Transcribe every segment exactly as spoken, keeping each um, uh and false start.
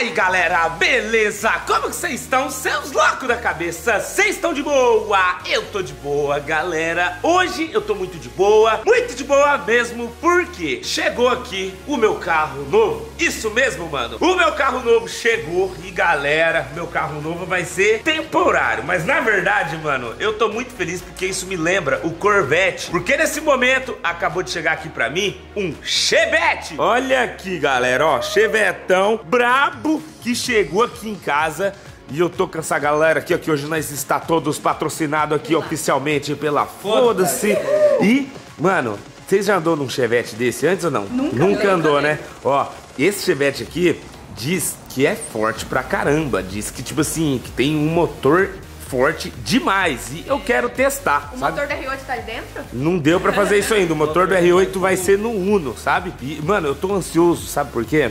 aí galera, beleza? Como que vocês estão? Seus loucos da cabeça, vocês estão de boa? Eu tô de boa, galera. Hoje eu tô muito de boa, muito de boa mesmo, porque chegou aqui o meu carro novo. Isso mesmo, mano, o meu carro novo chegou. E galera, meu carro novo vai ser temporário, mas na verdade, mano, eu tô muito feliz porque isso me lembra o Corvette, porque nesse momento acabou de chegar aqui pra mim um Chevette. Olha aqui, galera, ó, Chevetão brabo que chegou aqui em casa. E eu tô com essa galera aqui, ó, que hoje nós está todos patrocinados aqui oficialmente pela Foda-se. E, mano, vocês já andou num Chevette desse antes ou não? Nunca, nunca andou, né? Ó, esse Chevette aqui diz que é forte pra caramba. Diz que, tipo assim, que tem um motor forte demais. E eu quero testar. O sabe? Motor do R oito tá aí dentro? Não deu pra fazer isso ainda. O motor do R oito vai ser no Uno, sabe? E, mano, eu tô ansioso, sabe por quê?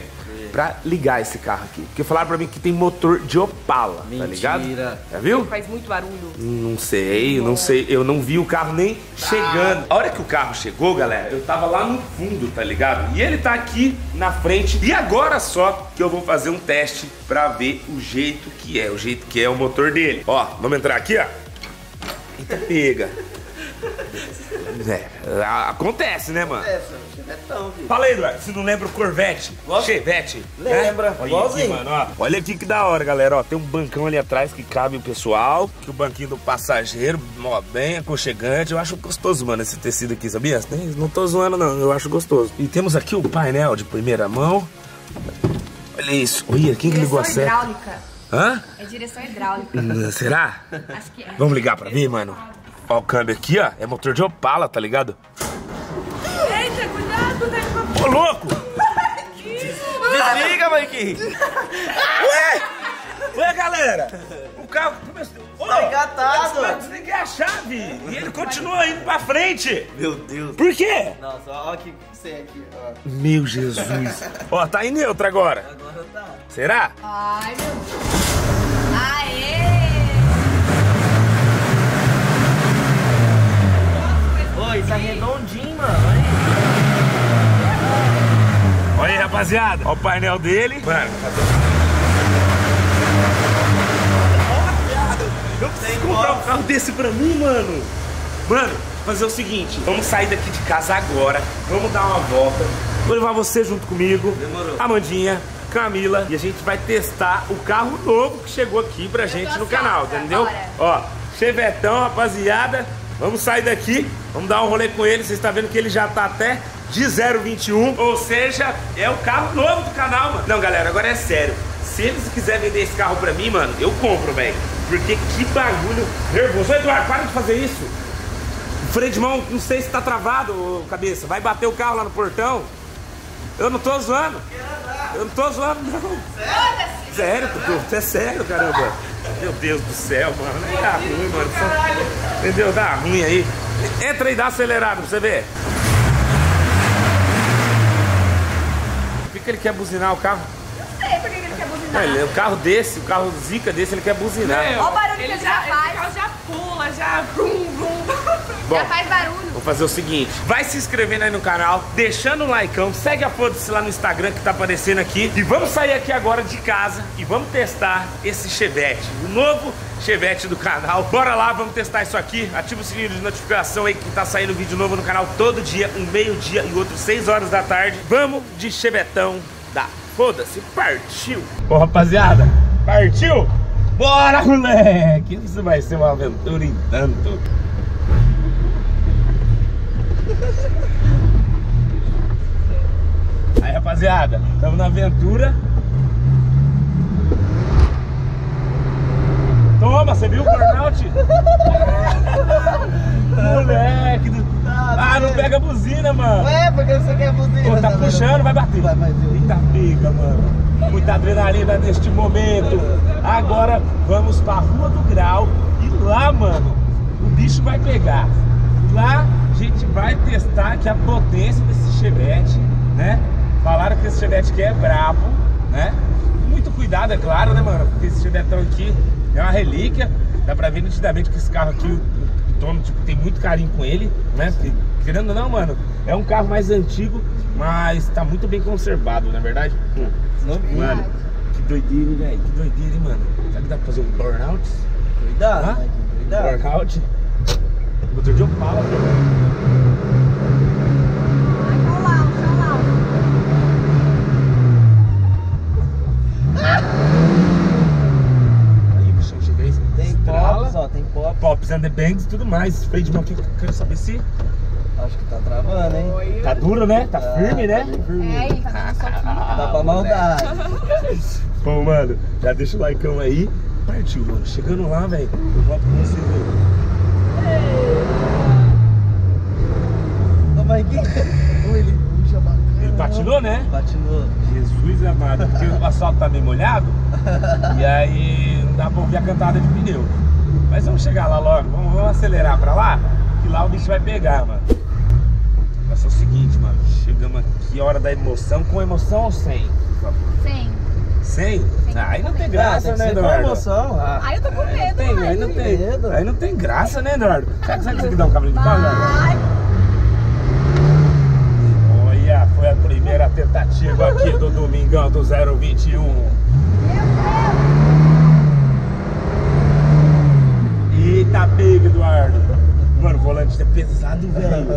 Pra ligar esse carro aqui. Porque falaram pra mim que tem motor de Opala. Mentira. Tá ligado? Mentira. Já viu? Ele faz muito barulho. Não sei, não sei. Eu não vi o carro nem tá chegando. A hora que o carro chegou, galera, eu tava lá no fundo, tá ligado? E ele tá aqui na frente. E agora só que eu vou fazer um teste pra ver o jeito que é, o jeito que é o motor dele. Ó, vamos entrar aqui, ó. Eita, pega. É, acontece, né, mano? Acontece. Então, fala aí, Eduardo, você não lembra o Corvette? Gosto. Chevette? Lembra, é? Olha aqui, mano, ó. Olha aqui que da hora, galera, ó. Tem um bancão ali atrás que cabe o pessoal. Que o banquinho do passageiro, ó, bem aconchegante. Eu acho gostoso, mano, esse tecido aqui, sabia? Não tô zoando, não, eu acho gostoso. E temos aqui o painel de primeira mão. Olha isso, olha, quem que ligou a seta? Direção hidráulica. Hã? É direção hidráulica. Será? Acho que é. Vamos ligar pra mim, mano? Ó o câmbio aqui, ó, é motor de Opala, tá ligado? Ô, louco! Desliga, Maiquinho! Ué! Ué, galera! O carro começou... Ô, tá engatado! Eu desliguei a chave! E ele continua indo pra frente! Meu Deus! Por quê? Nossa, olha que você é aqui, ó. Meu Jesus! Ó, tá em neutra agora! Agora tá! Será? Ai, meu Deus! Aê! Ô, isso é redondinho, mano! Olha aí, rapaziada. Olha o painel dele. Mano, cadê? Eu preciso comprar um carro desse pra mim, mano. Mano, fazer o seguinte. Vamos sair daqui de casa agora. Vamos dar uma volta. Vou levar você junto comigo. Demorou. Amandinha, Camila. E a gente vai testar o carro novo que chegou aqui pra gente no canal, entendeu? Ó, Chevetão, rapaziada. Vamos sair daqui. Vamos dar um rolê com ele. Vocês estão vendo que ele já tá até... de zero vírgula vinte e um, ou seja, é o carro novo do canal, mano. Não, galera, agora é sério. Se eles quiserem vender esse carro pra mim, mano, eu compro, velho. Porque que bagulho nervoso. Ô, Eduardo, para de fazer isso. O freio de mão, não sei se tá travado, ô, cabeça. Vai bater o carro lá no portão. Eu não tô zoando. Eu não tô zoando, não. Sério? Sério, tu é sério, caramba. Meu Deus do céu, mano. Aí dá ruim, mano. Só... Entendeu? Dá ruim aí. Entra e dá acelerado pra você ver. Ele quer buzinar o carro? Eu sei porque ele quer buzinar. Ele, o carro desse, o carro zica desse, ele quer buzinar. Meu, olha o barulho ele que ele já, já faz. O carro já pula, já brum, brum. Bom, já faz barulho. Vou fazer o seguinte, vai se inscrevendo aí no canal, deixando o likeão, segue a Foda-se lá no Instagram que tá aparecendo aqui. E vamos sair aqui agora de casa e vamos testar esse Chevette, o novo Chevette do canal. Bora lá, vamos testar isso aqui. Ativa o sininho de notificação aí que tá saindo vídeo novo no canal todo dia, um meio-dia e outro seis horas da tarde. Vamos de Chevetão da Foda-se. Partiu! Ô, rapaziada, partiu? Bora, moleque! Isso vai ser uma aventura em tanto. Aí, rapaziada, estamos na aventura. Toma, você viu o burnout? Moleque do... Ah, não pega a buzina, mano. É, porque você quer a buzina. Pô, tá puxando, vai bater. Vai bater. Eita, pica, mano. Muita adrenalina neste momento. Agora vamos pra Rua do Grau. E lá, mano, o bicho vai pegar. Lá a gente vai testar que a potência desse Chevette, né? Falaram que esse Chevette aqui é brabo, né? Muito cuidado, é claro, né, mano? Porque esse Chevetão aqui... é uma relíquia, dá pra ver nitidamente que esse carro aqui, o dono tipo, tem muito carinho com ele, né? Porque, querendo ou não, mano, é um carro mais antigo, mas tá muito bem conservado, não é verdade? Hum. Mano, que doideira, velho. Que doideira, hein, mano. Será que dá pra fazer um burnout? Doidado, ah? Né? Doidado. Burnout. Motor de Opala, velho. Pops and the Bangs e tudo mais. Freio de mão aqui, quero saber se... Acho que tá travando, hein? Oi. Tá duro, né? Tá, tá firme, né? Firme. É, ele tá só firme. Tá pra maldade. Bom, mano, já deixa o likeão aí. Partiu, mano. Chegando lá, velho, eu volto com você, velho. Toma aí, ele puxa bacana. Ele patinou, né? Patinou. Jesus amado, porque o asfalto tá meio molhado. E aí não dá pra ouvir a cantada de pneu. Mas vamos chegar lá logo, vamos, vamos acelerar pra lá, que lá o bicho vai pegar, mano. Mas é o seguinte, mano, chegamos aqui, hora da emoção, com emoção ou sem? Sem. Sem? Ah, aí não tem graça, né, Eduardo? Com emoção, ah. Aí eu tô com medo, mano. Aí não tem, aí não tem graça, né, Eduardo? Sabe, sabe que você que dá um cavalinho de pau, Eduardo? Olha, foi a primeira tentativa aqui do Domingão do zero vinte e um. Meu Deus! Eita pega, Eduardo. Mano, o volante é pesado, velho.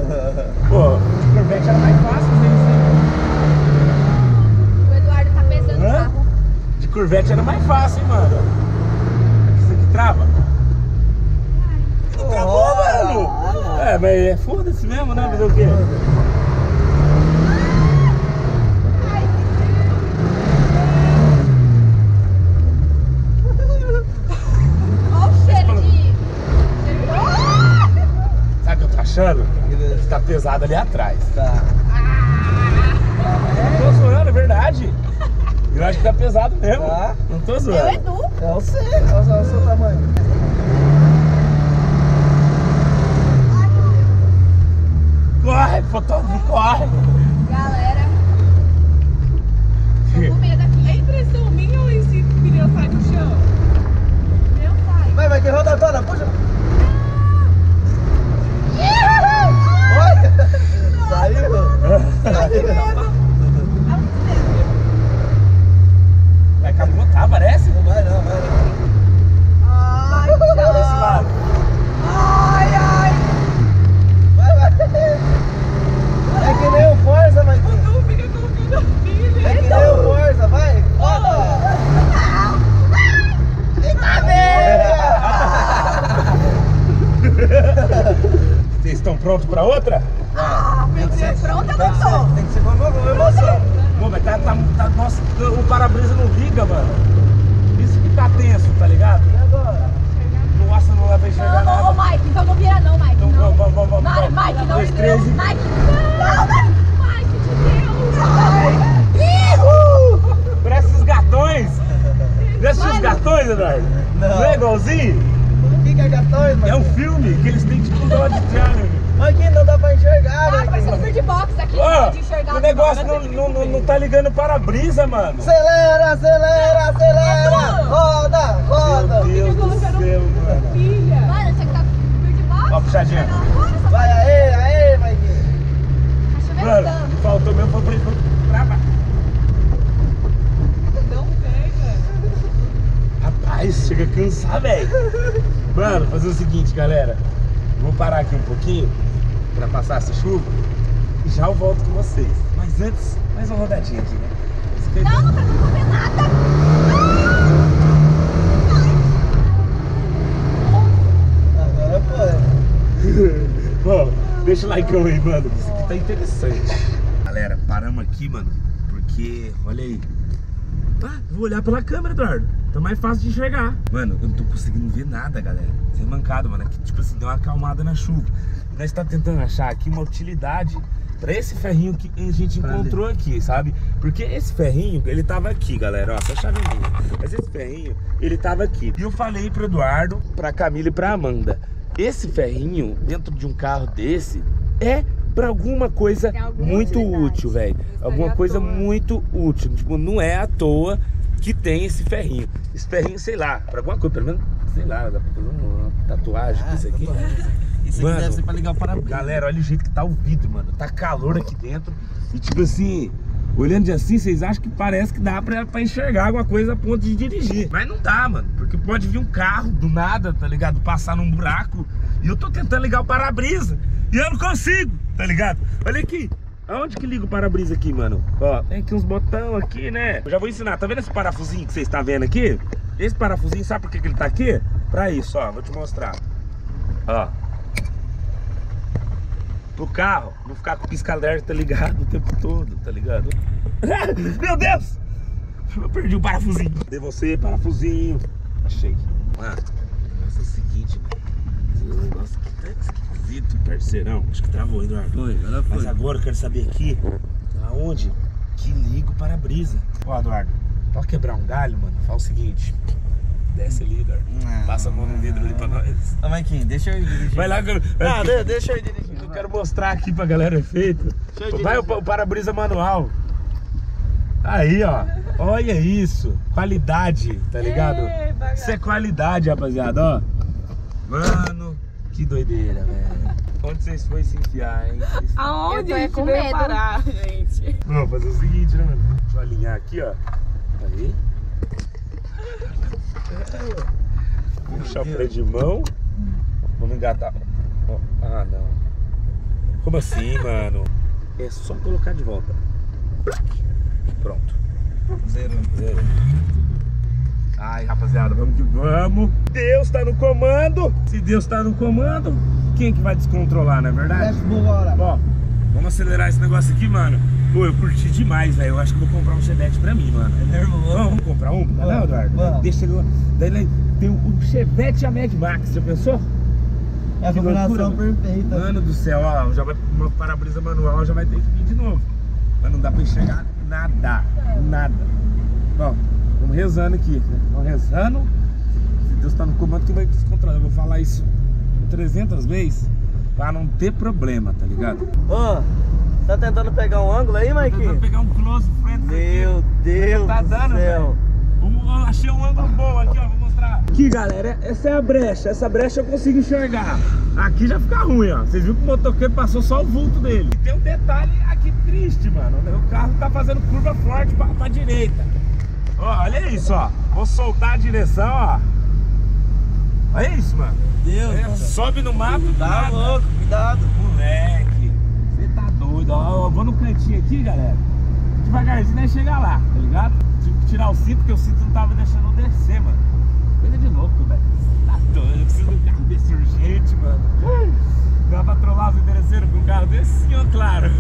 Pô, o Corvette era mais fácil, hein? O Eduardo tá pesando o carro. De Corvette era mais fácil, hein, mano. Isso aqui trava? Não travou, mano. É, mas é foda-se mesmo, né? Fazer o quê? Que tá pesado ali atrás. Tá. Ah, não tô zoando, é verdade. Eu acho que tá pesado mesmo. Tá. Não tô zoando. Eu é Edu. É o seu, é o seu tamanho. Corre, fotógrafo, corre. Galera, tô com medo aqui. É impressão minha ou esse pneu sai do chão? Meu pai. Vai, vai, que roda toda, puxa. Vai capotar, parece? Não vai não, vai não. Ai, desse lado. Ai, ai. Vai, vai. É que nem o Forza, mas... Não fica com o filho. É que nem o Forza, vai. Vocês estão prontos para outra? Ah, meu Deus, pronta não tô. Tem que ser com emoção. Bom, mas tá, tá, tá, nossa, o para-brisa não liga, mano. Isso que tá tenso, tá ligado? E agora? Nossa, não dá pra enxergar nada. Ô, Mike, então não vira não, Mike. Então vamos, vamos, vamos. Não, Mike, não. Mike, não, Mike, de Deus. Parece os gatões. Parece os gatões, Eduardo. Não é igualzinho? É um filme que eles têm tipo dó de trailer. Aqui não dá pra enxergar, velho. Ah, parece um bird box aqui, oh, não pode enxergar. O negócio não, não, não, não tá ligando para a brisa, mano. Acelera, acelera, acelera. Roda, roda. Meu Deus do céu, mano. Filha. Mano, você que tá com bird box? Ó, puxadinha. Vai, aê, aê, vai. Tá chovendo. Mano, faltou meu favorito pra baixo. Não pega. Rapaz, chega a cansar, velho. Mano, fazer o seguinte, galera. Vou parar aqui um pouquinho pra passar essa chuva e já eu volto com vocês. Mas antes, mais uma rodadinha aqui, né? Escreve... Não, não tá comendo nada! Agora foi. Bom, deixa o likeão aí, mano. Isso aqui tá interessante. Galera, paramos aqui, mano, porque, olha aí. Ah, vou olhar pela câmera, Eduardo. Tá mais fácil de enxergar. Mano, eu não tô conseguindo ver nada, galera. Isso é mancado, mano. É que, tipo assim, deu uma acalmada na chuva. Nós tá tentando achar aqui uma utilidade pra esse ferrinho que a gente encontrou aqui, sabe? Porque esse ferrinho, ele tava aqui, galera. Ó, essa chave minha. Mas esse ferrinho, ele tava aqui. E eu falei pro Eduardo, pra Camila e pra Amanda. Esse ferrinho, dentro de um carro desse, é... pra alguma coisa muito útil, velho. Alguma coisa muito útil. Tipo, não é à toa que tem esse ferrinho. Esse ferrinho, sei lá, pra alguma coisa, pelo menos, sei lá, dá pra fazer uma tatuagem com isso aqui. Isso aqui deve ser pra ligar o para-brisa. Galera, olha o jeito que tá o vidro, mano. Tá calor aqui dentro. E tipo assim, Olhando de assim, vocês acham que parece que dá pra, pra enxergar alguma coisa a ponto de dirigir. Mas não dá, mano. Porque pode vir um carro do nada, tá ligado? Passar num buraco. E eu tô tentando ligar o para-brisa. E eu não consigo, tá ligado? Olha aqui. Aonde que liga o para-brisa aqui, mano? Ó, tem aqui uns botão aqui, né? Eu já vou ensinar. Tá vendo esse parafusinho que vocês estão vendo aqui? Esse parafusinho, sabe por que, que ele tá aqui? Pra isso, ó. Vou te mostrar. Ó. Pro carro não ficar com o pisca-alerta ligado o tempo todo, tá ligado? Meu Deus! Eu perdi o parafusinho. Cadê você, parafusinho? Achei. Mano, negócio é o seguinte, mano. Esse negócio aqui tá esquisito, parceirão. Acho que travou, Eduardo. Foi, agora foi. Mas agora eu quero saber aqui, aonde que liga o para-brisa. Ó, Eduardo, pra quebrar um galho, mano, faz o seguinte. Desce ali, Eduardo. Não, passa a mão no vidro ali pra nós. Ô, Maikinho, deixa eu ir dirigir. Vai lá, eu... ah, não, deixa eu ir dirigir. Eu quero mostrar aqui pra galera o efeito. Vai o, o para-brisa manual. Aí, ó. Olha isso. Qualidade, tá ligado? Ei, isso é qualidade, rapaziada, ó. Mano, que doideira, velho. Onde vocês foram se enfiar, hein? Vocês... Aonde? Eu tô é com medo. Parar, gente. Vamos fazer o seguinte, né, mano? Deixa eu alinhar aqui, ó. Aí. Puxa o freio de mão. Vamos engatar. Oh, ah, não. Como assim, mano? É só colocar de volta. Pronto. Zero. Zero. Ai, rapaziada, vamos que vamos. Deus tá no comando. Se Deus tá no comando, quem é que vai descontrolar, não é verdade? Bora. Ó, vamos acelerar esse negócio aqui, mano. Pô, eu curti demais, velho. Eu acho que vou comprar um Chevette pra mim, mano. É nervoso. Vamos, vamos comprar um? Tá lá, Eduardo? Vamos. Deixa ele lá. Daí tem o um Chevette e a Mad Max, já pensou? É a combinação perfeita. Mano do céu, ó. Já vai uma para-brisa manual, já vai ter que vir de novo. Mas não dá pra enxergar nada. Nada. Ó, vamos rezando aqui, né? Vamos rezando. Se Deus tá no comando, quem vai descontrolar? Eu vou falar isso trezentas vezes pra não ter problema, tá ligado? Ó. Oh. Tá tentando pegar um ângulo aí, Maikinho? Tá tentando pegar um close friend. Meu Deus tá dando, do céu. Um, eu achei um ângulo bom aqui, ó. Vou mostrar. Aqui, galera, essa é a brecha. Essa brecha eu consigo enxergar. Aqui já fica ruim, ó. Vocês viram que o motoqueiro passou só o vulto dele. E tem um detalhe aqui triste, mano. O carro tá fazendo curva forte pra, pra direita. Ó, olha isso, ó. Vou soltar a direção, ó. Olha isso, mano. Meu Deus. É, sobe no mapa. Tá louco, cuidado. Moleque. Ó, eu vou no cantinho aqui, galera. Devagarzinho é chegar lá, tá ligado? Tive que tirar o cinto, porque o cinto não tava deixando eu descer, mano. Coisa de louco, velho. Tá doido, eu preciso de um carro desse urgente, mano. Dá pra trollar os interesseiros com um carro desse, senhor, claro.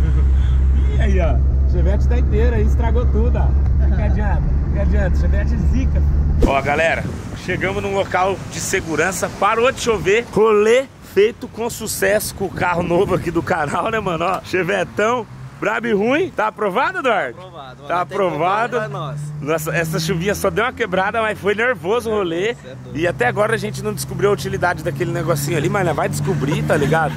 E aí, ó, Chevette tá inteira aí, estragou tudo, ó. Fica adianta, fica adianta, Chevette zica. Ó, galera, chegamos num local de segurança, parou de chover, rolê feito com sucesso com o carro novo aqui do canal, né, mano? Ó, Chevetão, brabo e ruim. Tá aprovado, Eduardo? Aprovado. Tá aprovado. Nossa, essa chuvinha só deu uma quebrada, mas foi nervoso o rolê. E até agora a gente não descobriu a utilidade daquele negocinho ali, mas vai descobrir, tá ligado?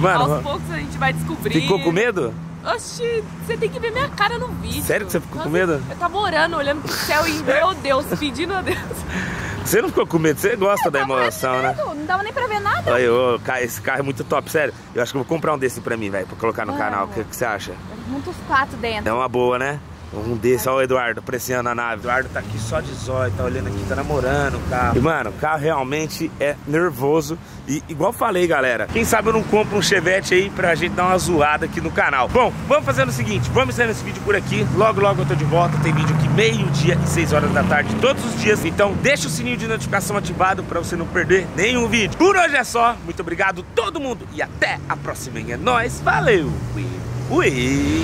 Mano, aos poucos a gente vai descobrir. Ficou com medo? Oxi, você tem que ver minha cara no vídeo. Sério que você ficou Nossa, com medo? Eu tava orando, olhando pro céu e, meu Deus, pedindo a Deus. Você não ficou com medo? Você gosta eu da emoção, né? Não dava nem pra ver nada. Olha, eu, esse carro é muito top, sério. Eu acho que eu vou comprar um desse pra mim, velho, pra colocar no ah, canal. O que, que você acha? Muitos patos dentro. É uma boa, né? Um desse, olha o Eduardo apreciando a nave. O Eduardo tá aqui só de zóio, tá olhando aqui, tá namorando o carro. E, mano, o carro realmente é nervoso. E igual falei, galera, quem sabe eu não compro um Chevette aí pra gente dar uma zoada aqui no canal. Bom, vamos fazendo o seguinte, vamos encerrando esse vídeo por aqui. Logo, logo eu tô de volta, tem vídeo aqui meio-dia e seis horas da tarde todos os dias. Então deixa o sininho de notificação ativado pra você não perder nenhum vídeo. Por hoje é só, muito obrigado todo mundo e até a próxima. É nóis, valeu! Ui! Ui!